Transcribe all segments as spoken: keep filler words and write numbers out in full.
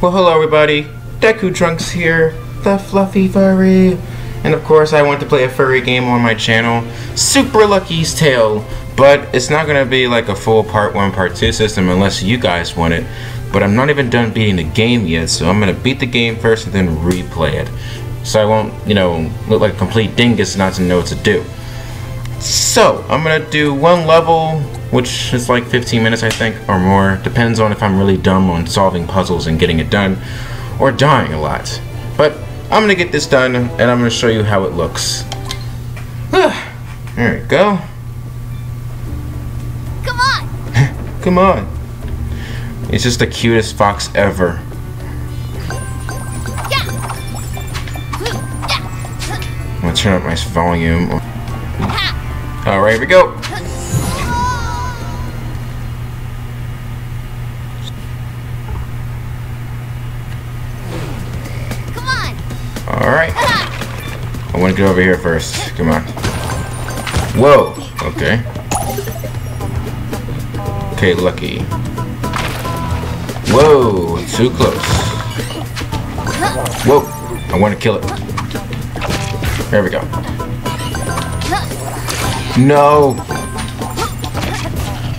Well, hello everybody, Deku Trunks here, the fluffy furry, and of course I want to play a furry game on my channel, Super Lucky's Tale, but it's not going to be like a full part one, part two system unless you guys want it, but I'm not even done beating the game yet, so I'm going to beat the game first and then replay it, so I won't, you know, look like a complete dingus not to know what to do. So, I'm going to do one level, which is like fifteen minutes I think, or more. Depends on if I'm really dumb on solving puzzles and getting it done, or dying a lot. But, I'm going to get this done, and I'm going to show you how it looks. There we go. Come on! Come on! It's just the cutest fox ever. I'm going to turn up my volume. Alright, here we go. Come on. Alright. I want to get over here first. Come on. Whoa. Okay. Okay, Lucky. Whoa. Too close. Whoa. I want to kill it. There we go. No!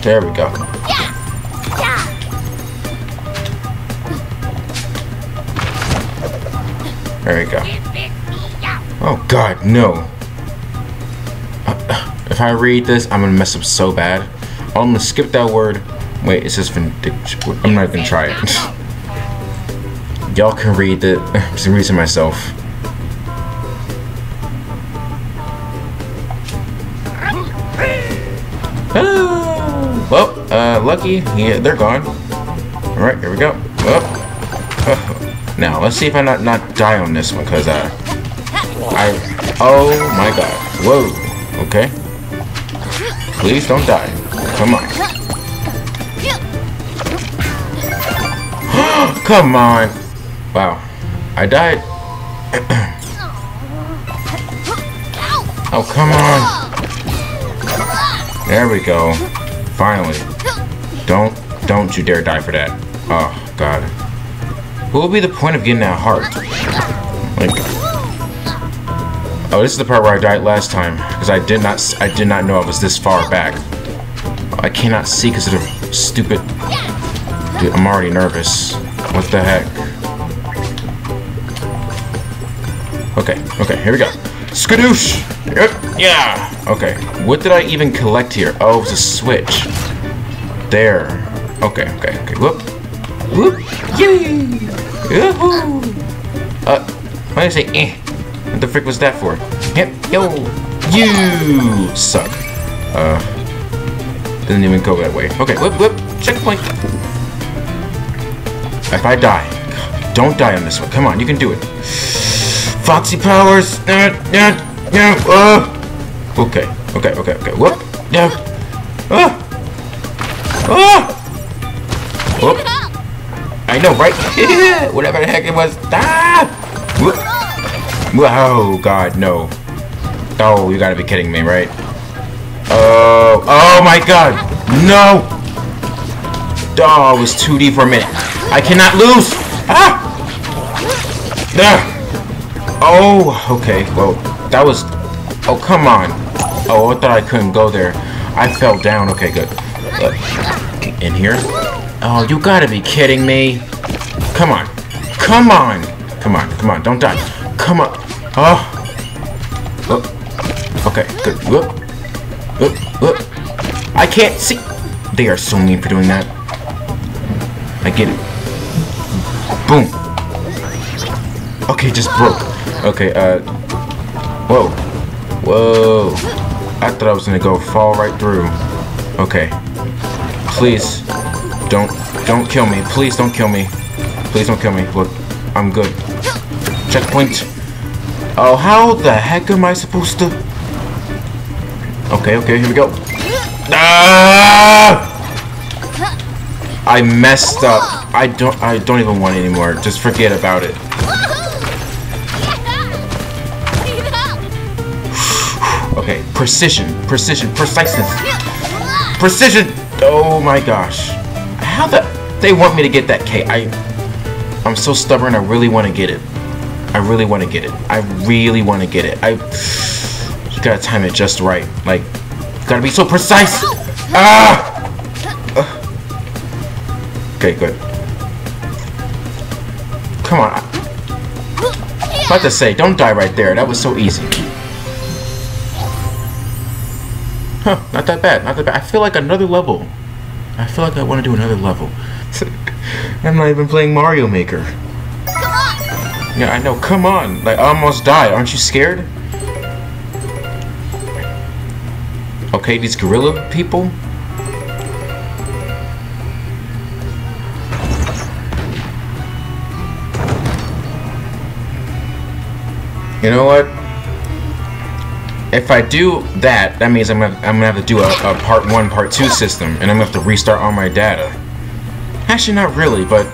There we go. There we go. Oh god, no! If I read this, I'm gonna mess up so bad. I'm gonna skip that word. Wait, it says vindication. I'm not gonna try it. Y'all can read it. I'm just reading myself. Well, uh, Lucky, yeah, they're gone. All right, here we go. Oh. Oh. Now let's see if I not not die on this one, cause uh, I, oh my god, whoa, okay. Please don't die. Come on. Come on. Wow, I died. Oh come on. There we go. Finally. Don't, don't you dare die for that. Oh, God. What would be the point of getting that heart? Like, oh, this is the part where I died last time, because I did not, I did not know I was this far back. I cannot see because of the stupid, dude, I'm already nervous. What the heck? Okay, okay, here we go. Skadoosh! Yeah! Okay. What did I even collect here? Oh, it was a switch. There. Okay, okay, okay. Whoop. Whoop. Yay! Yahoo! Uh, why did I say eh? What the frick was that for? Yep. Yo! You suck. Uh, didn't even go that way. Okay, whoop, whoop. Checkpoint. If I die, don't die on this one. Come on, you can do it. Foxy powers! Uh, uh, uh, uh. Okay, okay, okay, okay. Whoop! Yeah. Uh. Uh. Whoop! I know, right? Whatever the heck it was. Ah! Whoop! Oh God, no! Oh, you gotta be kidding me, right? Oh! Oh my God! No! Oh, it was two D for a minute. I cannot lose! Ah! Ah! Oh, okay, well, that was... Oh, come on. Oh, I thought I couldn't go there. I fell down. Okay, good. Uh, in here? Oh, you gotta be kidding me. Come on. Come on. Come on, come on, don't die. Come on. Oh. Oh. Okay, good. Whoop. Whoop. Whoop. I can't see. They are so mean for doing that. I get it. Boom. Okay, just broke. Okay, uh, whoa, whoa, I thought I was gonna go fall right through. Okay, please, don't, don't kill me, please don't kill me, please don't kill me, look, I'm good. Checkpoint. Oh, how the heck am I supposed to? Okay, okay, here we go. Ah! I messed up, I don't, I don't even want it anymore, just forget about it. Okay, precision, precision, preciseness, precision. Oh my gosh, how the? They want me to get that K. I, I'm so stubborn. I really want to get it. I really want to get it. I really want to get it. I you gotta time it just right. Like, gotta be so precise. Ah! Okay, good. Come on. I about to say, don't die right there. That was so easy. Huh, not that bad, not that bad. I feel like another level. I feel like I want to do another level. I'm not even playing Mario Maker. Come on! Yeah, I know, come on. Like, I almost died. Aren't you scared? Okay, these gorilla people. You know what? If I do that, that means I'm gonna I'm gonna have to do a, a part one, part two system, and I'm gonna have to restart all my data. Actually, not really, but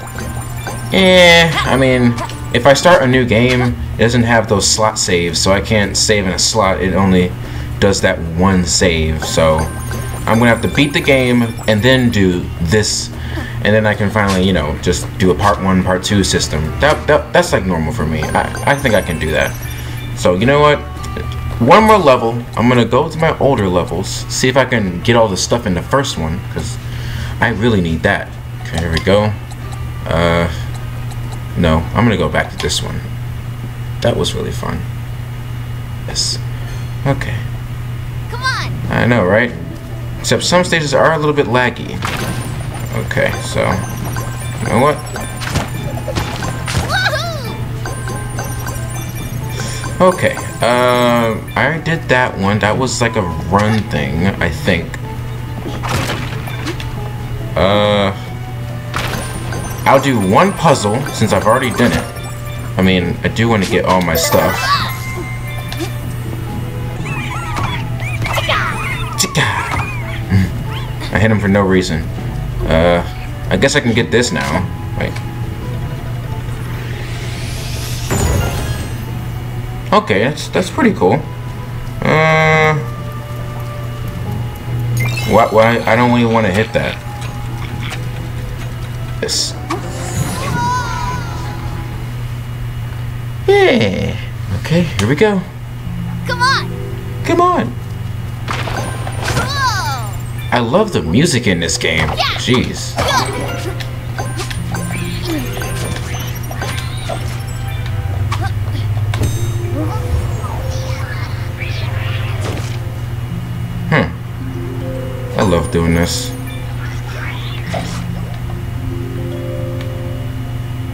eh. I mean, if I start a new game, it doesn't have those slot saves, so I can't save in a slot. It only does that one save. So I'm gonna have to beat the game and then do this, and then I can finally, you know, just do a part one, part two system. That, that that's like normal for me. I I think I can do that. So you know what? One more level. I'm gonna go to my older levels, see if I can get all the stuff in the first one, because I really need that. Okay, here we go. Uh, no, I'm gonna go back to this one. That was really fun. Yes. Okay. Come on. I know, right? Except some stages are a little bit laggy. Okay, so you know what? Okay. Um, uh, I did that one. That was like a run thing, I think. Uh, I'll do one puzzle since I've already done it. I mean, I do want to get all my stuff. I hit him for no reason. Uh, I guess I can get this now. Wait. Okay, that's that's pretty cool. Uh, why why I don't really want to hit that. This. Yeah. Okay, here we go. Come on. Come on. Whoa. I love the music in this game. Yeah. Jeez. Yeah. I love doing this.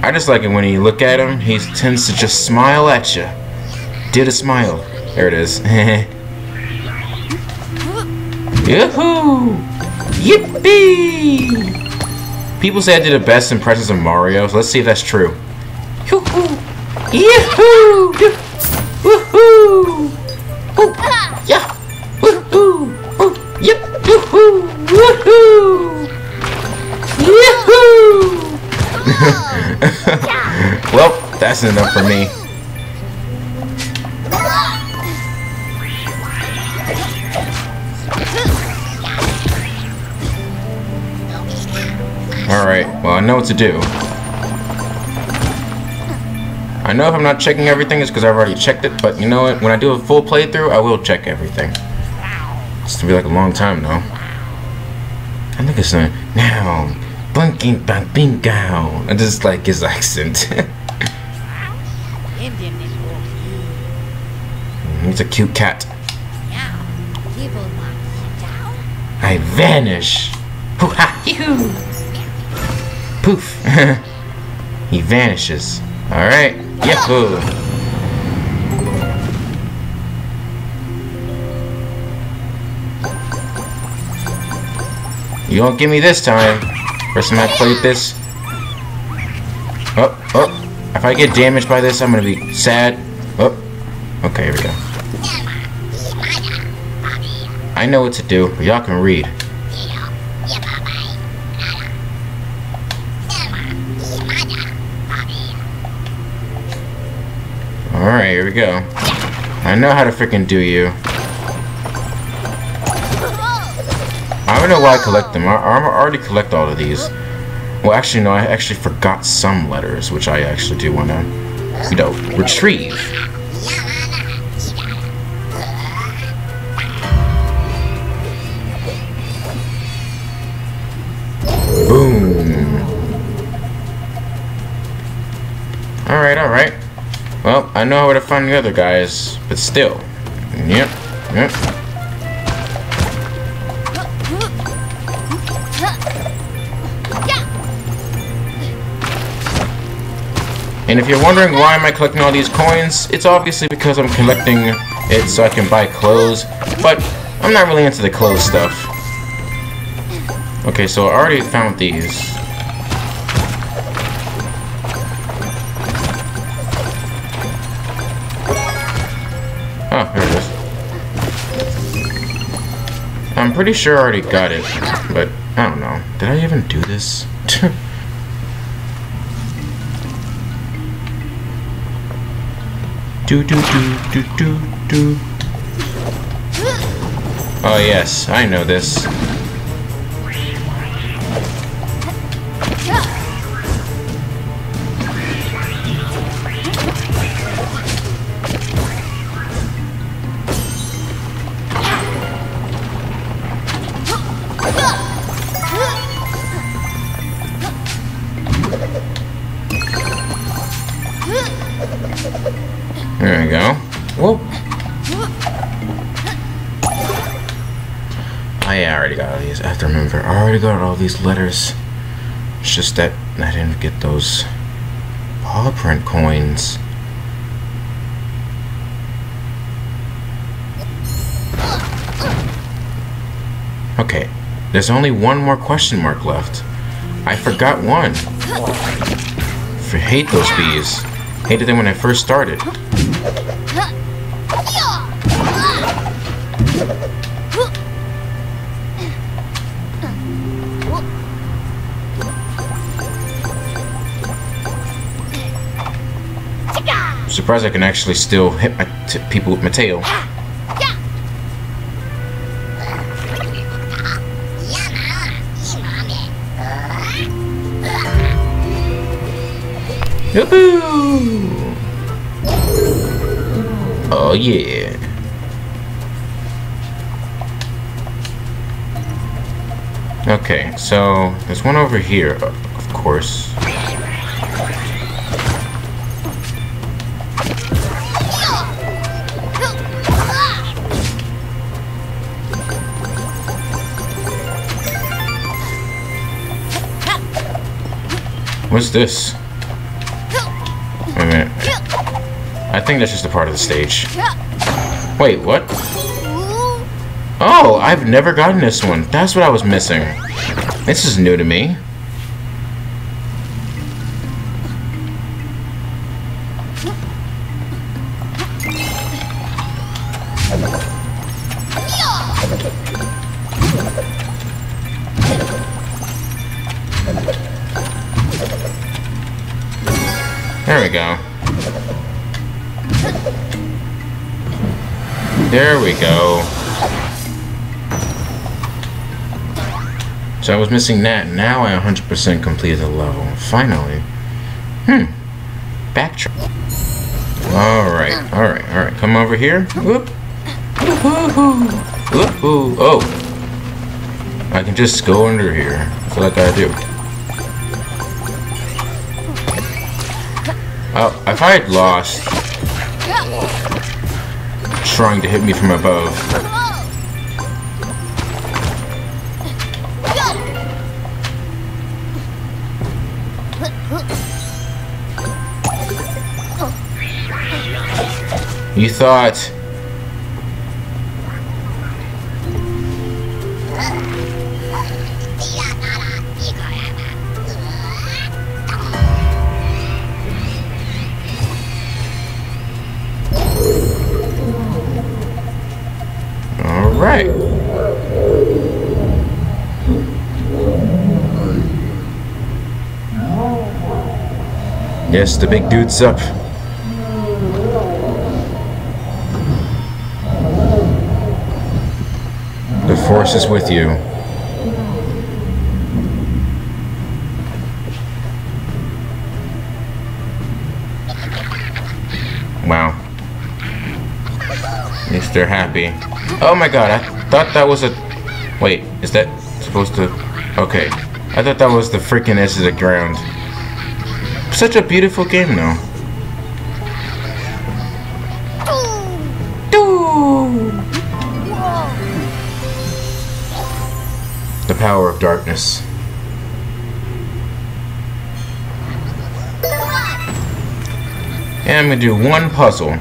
I just like it when you look at him, he tends to just smile at you. Did a smile. There it is. Yoo-hoo! Yippee! People say I did the best impressions of Mario, so let's see if that's true. Yoo-hoo! Yoo-hoo! Woo-hoo! Ooh! Yeah! Woo-hoo! Ooh! Yep! Woohoo! Woohoo! Woohoo! Well, that's enough for me. Alright, well, I know what to do. I know if I'm not checking everything, it's because I've already checked it, but you know what? When I do a full playthrough, I will check everything. It's gonna be like a long time now. I think it's like now, blinking bang bing gow. I just like his accent. He's a cute cat. I vanish. Hoo ha hoo. Poof. He vanishes. All right. Yahoo. You don't give me this time. First time I played this. Oh, oh. If I get damaged by this, I'm gonna be sad. Oh. Okay, here we go. I know what to do, but y'all can read. Alright, here we go. I know how to freaking do you. I don't know why I collect them. I, I already collect all of these. Well, actually, no, I actually forgot some letters, which I actually do want to, you know, retrieve. Boom. Alright, alright. Well, I know where to find the other guys, but still. Yep, yep. And if you're wondering why am I collecting all these coins, it's obviously because I'm collecting it so I can buy clothes, but I'm not really into the clothes stuff. Okay, so I already found these. Oh, here it is. I'm pretty sure I already got it, but I don't know. Did I even do this? Do do do do do do. Oh yes, I know this. There we go. Whoop. I already got all these. I have to remember. I already got all these letters. It's just that I didn't get those paw print coins. Okay. There's only one more question mark left. I forgot one. I hate those bees. Hated them when I first started. I'm surprised I can actually still hit my t people with my tail. Yoo-hoo! Oh yeah. Okay, so there's one over here, of course. What's this? Wait a minute. I think that's just a part of the stage. Wait, what? Oh, I've never gotten this one. That's what I was missing. This is new to me. There we go. There we go. So I was missing that. Now I one hundred percent completed the level. Finally. Hmm. Backtrack. Alright, alright, alright. Come over here. Whoop. Woohoo. Woohoo. Oh. I can just go under here. I feel like I do. Oh, if I had lost trying to hit me from above. You thought Right. Yes, the big dude's up. The force is with you. Mister Happy. Oh my god, I thought that was a... Wait, is that supposed to... Okay. I thought that was the freaking edge of the ground. Such a beautiful game, though. The power of darkness. And I'm gonna do one puzzle.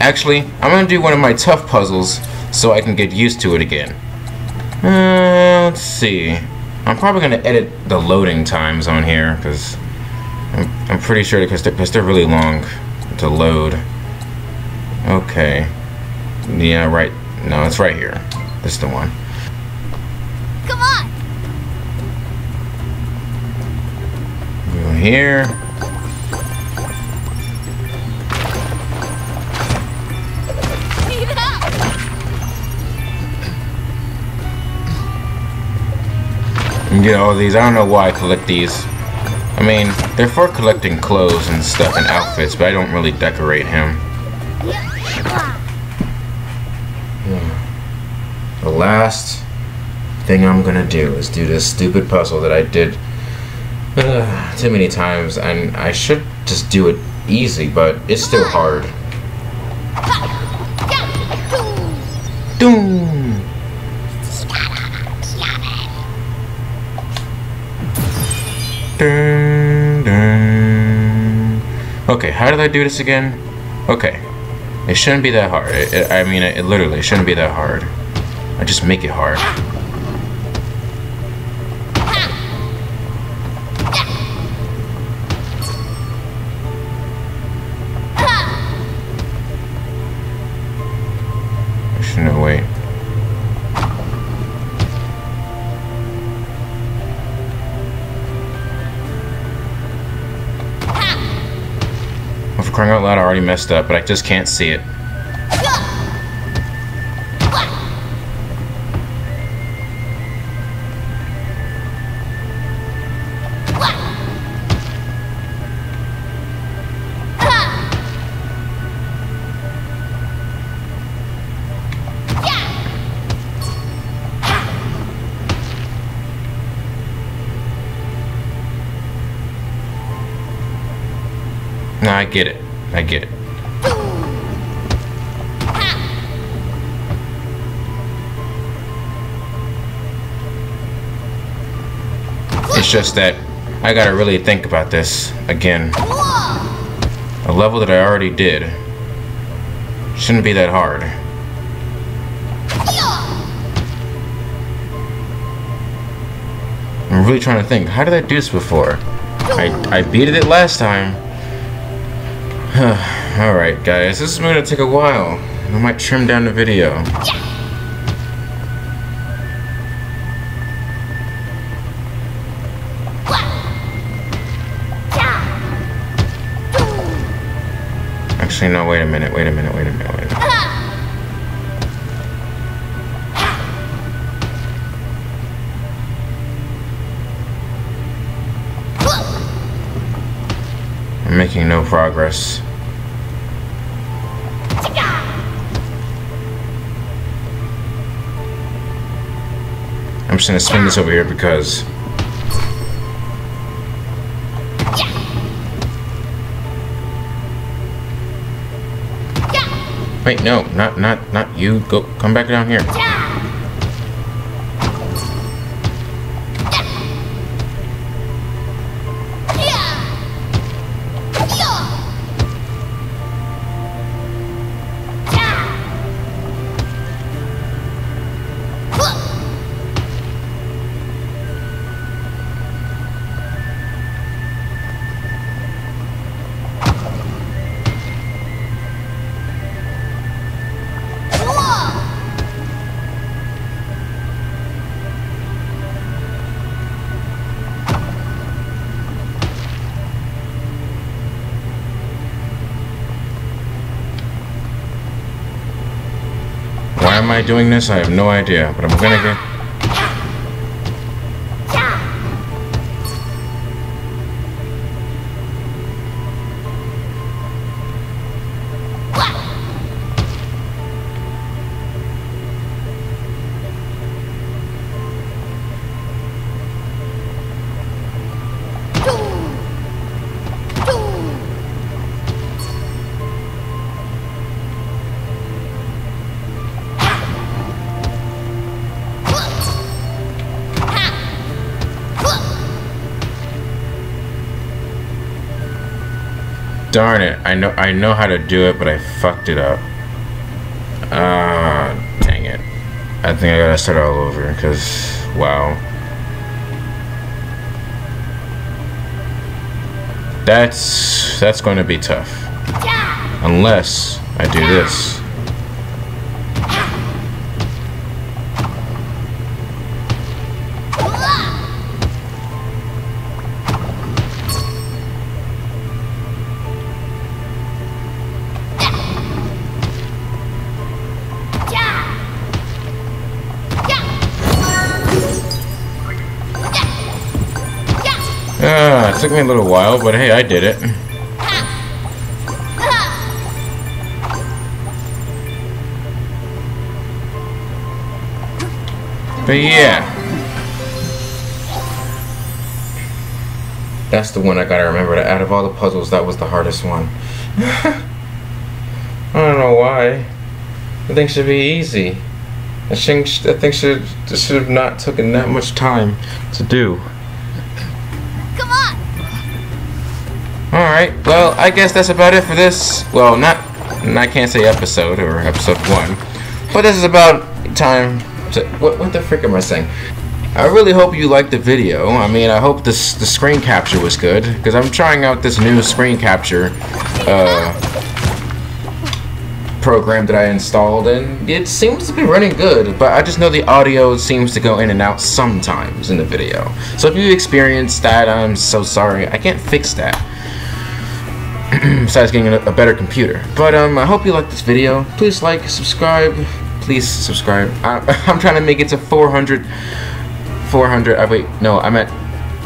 Actually, I'm gonna do one of my tough puzzles so I can get used to it again. Uh, let's see. I'm probably gonna edit the loading times on here because I'm, I'm pretty sure because they're, they're really long to load. Okay. Yeah, right. No, it's right here. This is the one. Come on. Go here. Get all these. I don't know why I collect these. I mean, they're for collecting clothes and stuff and outfits, but I don't really decorate him. The last thing I'm gonna do is do this stupid puzzle that I did uh, too many times, and I should just do it easy, but it's still hard. Doom. Dun, dun. Okay, how did I do this again? Okay, it shouldn't be that hard. It, it, I mean, it, it literally shouldn't be that hard. I just make it hard. I shouldn't have waited. Crying out loud, I already messed up, but I just can't see it. Nah, I get it. I get it. It's just that I gotta really think about this again. A level that I already did. Shouldn't be that hard. I'm really trying to think, how did I do this before? I, I beat it last time. Alright guys, this is going to take a while. I might trim down the video. Actually, no, wait a minute, wait a minute, wait a minute, wait a minute. I'm making no progress. I'm just gonna swing this over here because wait, no, not not not you. Go, come back down here. Why am I doing this? I have no idea, but I'm gonna get... Darn it. I know I know how to do it, but I fucked it up. Ah, uh, dang it. I think I gotta start all over, because, wow. That's, that's going to be tough. Unless I do this. Took me a little while, but hey, I did it. But yeah. That's the one I gotta remember. Out of all the puzzles, that was the hardest one. I don't know why. That thing should be easy. That thing should, should have not taken that much time to do. Alright, well, I guess that's about it for this, well, not, I can't say episode, or episode one, but this is about time to, what, what the frick am I saying? I really hope you liked the video. I mean, I hope this, the screen capture was good, because I'm trying out this new screen capture uh, program that I installed, and it seems to be running good, but I just know the audio seems to go in and out sometimes in the video. So if you experienced that, I'm so sorry, I can't fix that. Besides getting a better computer. But um, I hope you liked this video. Please like, subscribe. Please subscribe. I, I'm trying to make it to four hundred. four hundred. I wait. No, I'm at.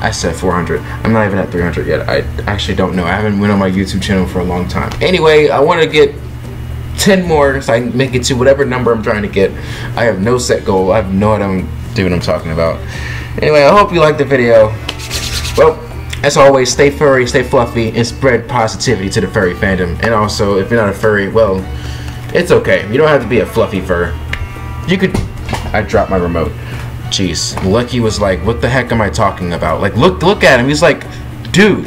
I said four hundred. I'm not even at three hundred yet. I actually don't know. I haven't been on my YouTube channel for a long time. Anyway, I want to get ten more so I can make it to whatever number I'm trying to get. I have no set goal. I have no idea what I'm doing. I'm talking about. Anyway, I hope you liked the video. Well. As always, stay furry, stay fluffy, and spread positivity to the furry fandom. And also, if you're not a furry, well, it's okay. You don't have to be a fluffy fur. You could... I dropped my remote. Jeez. Lucky was like, what the heck am I talking about? Like, look, look at him. He's like, dude,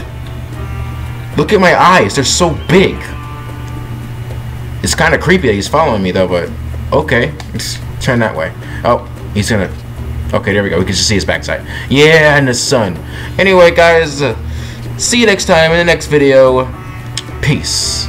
look at my eyes. They're so big. It's kind of creepy that he's following me, though, but okay. Just turn that way. Oh, he's going to... Okay, there we go. We can just see his backside. Yeah, and the sun. Anyway, guys, uh, see you next time in the next video. Peace.